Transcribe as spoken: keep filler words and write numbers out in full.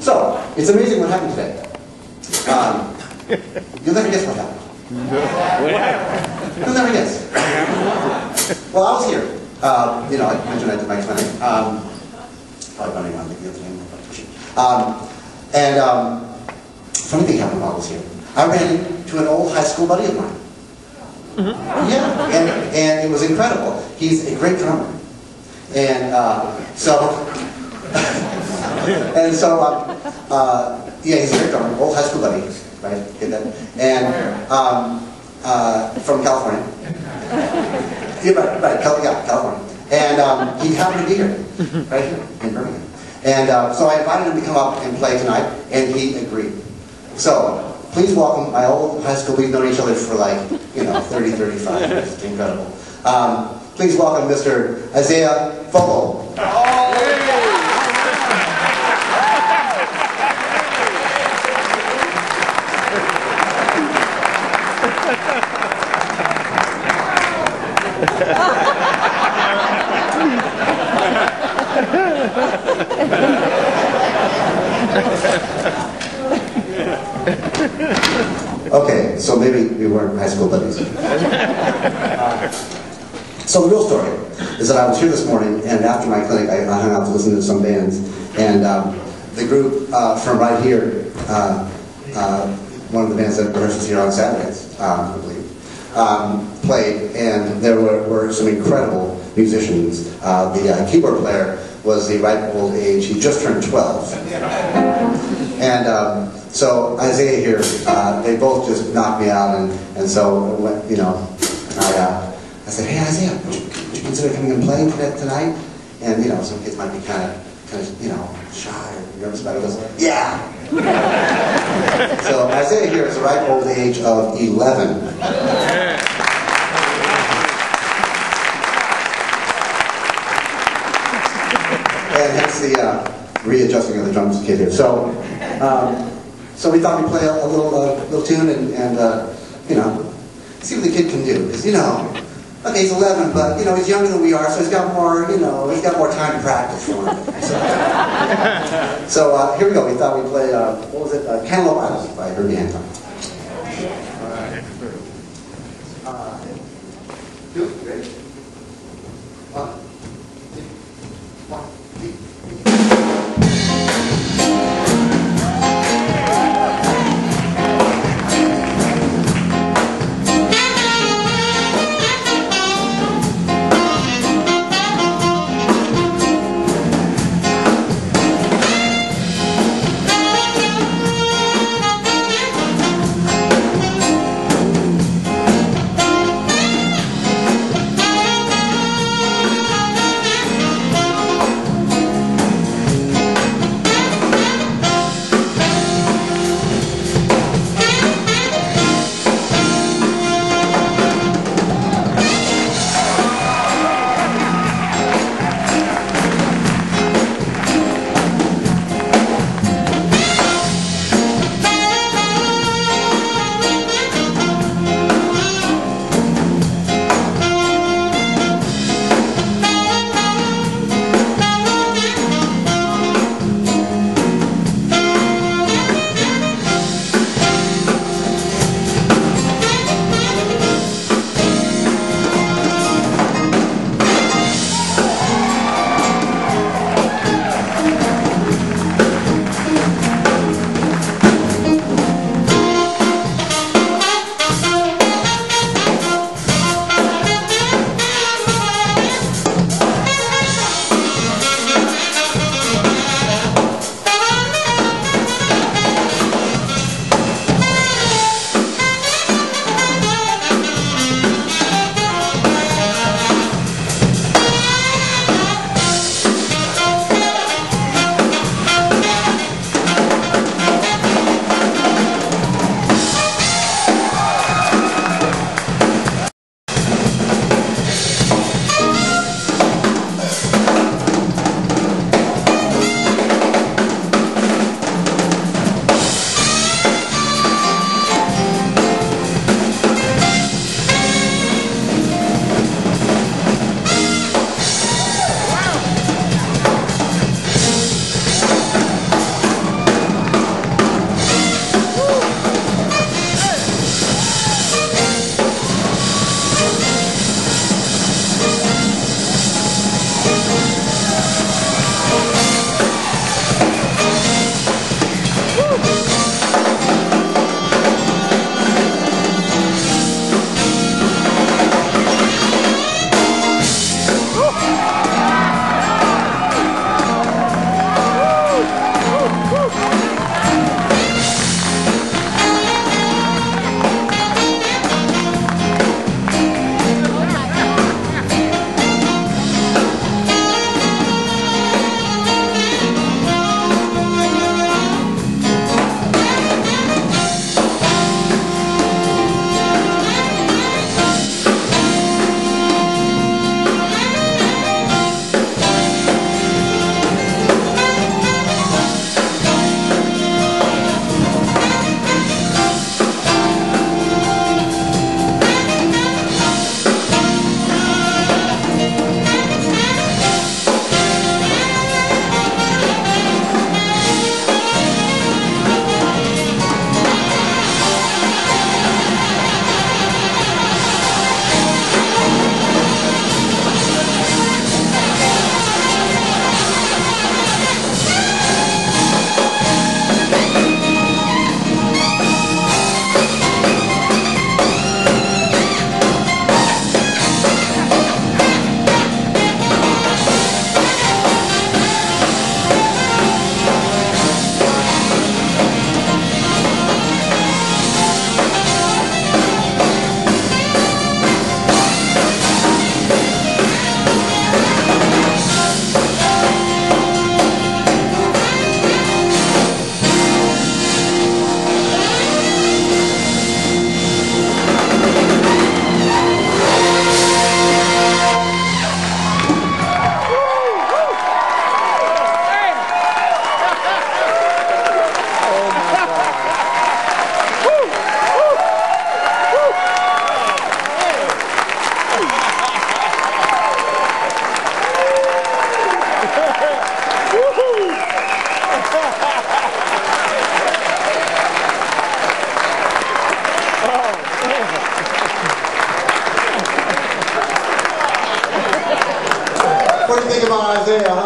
So, it's amazing what happened today. Um, you'll never guess what happened. What happened? You'll never guess. Well, I was here. Uh, you know, I mentioned I did my clinic. Um, probably running around the other name, but pushing. Um, and um, funny thing happened while I was here. I ran into an old high school buddy of mine. Mm-hmm. Yeah, and, and it was incredible. He's a great drummer. And uh, so, and so, um, uh, yeah, he's a great drummer, old high school buddy, right? Get that? And um, uh, from California. Yeah, right, right, California. And um, he happened to be here, right here in Birmingham. And uh, so I invited him to come up and play tonight, and he agreed. So, please welcome my old high school, we've known each other for like, you know, thirty, thirty-five years, it's incredible. Um, please welcome Mister Isaiah Fogel. Oh, okay, so maybe we weren't high school buddies. uh, so the real story is that I was here this morning, and after my clinic, I, I hung out to listen to some bands, and um, the group uh, from right here, uh, uh, one of the bands that rehearses here on Saturdays, um, I believe, um, played, and there were, were some incredible musicians. Uh, the uh, keyboard player was the ripe old age; he just turned twelve, and. Um, So Isaiah here, uh, they both just knocked me out, and, and so, went, you know, I, uh, I said, hey Isaiah, would you, would you consider coming and playing tonight? And, you know, some kids might be kind of, kind of, you know, shy or nervous about it. Goes, yeah! So Isaiah here is the ripe old age of eleven. Yeah. And hence the uh, readjusting of the drums kid here. So. Um, So we thought we'd play a, a little uh, little tune and, and uh, you know, see what the kid can do. Because, you know, okay, he's eleven, but, you know, he's younger than we are, so he's got more, you know, he's got more time to practice for him. So, so uh, here we go. We thought we'd play, uh, what was it, uh, Cantaloupe Island by Herbie Hancock. All right. Uh, two, ready? One. think about Isaiah,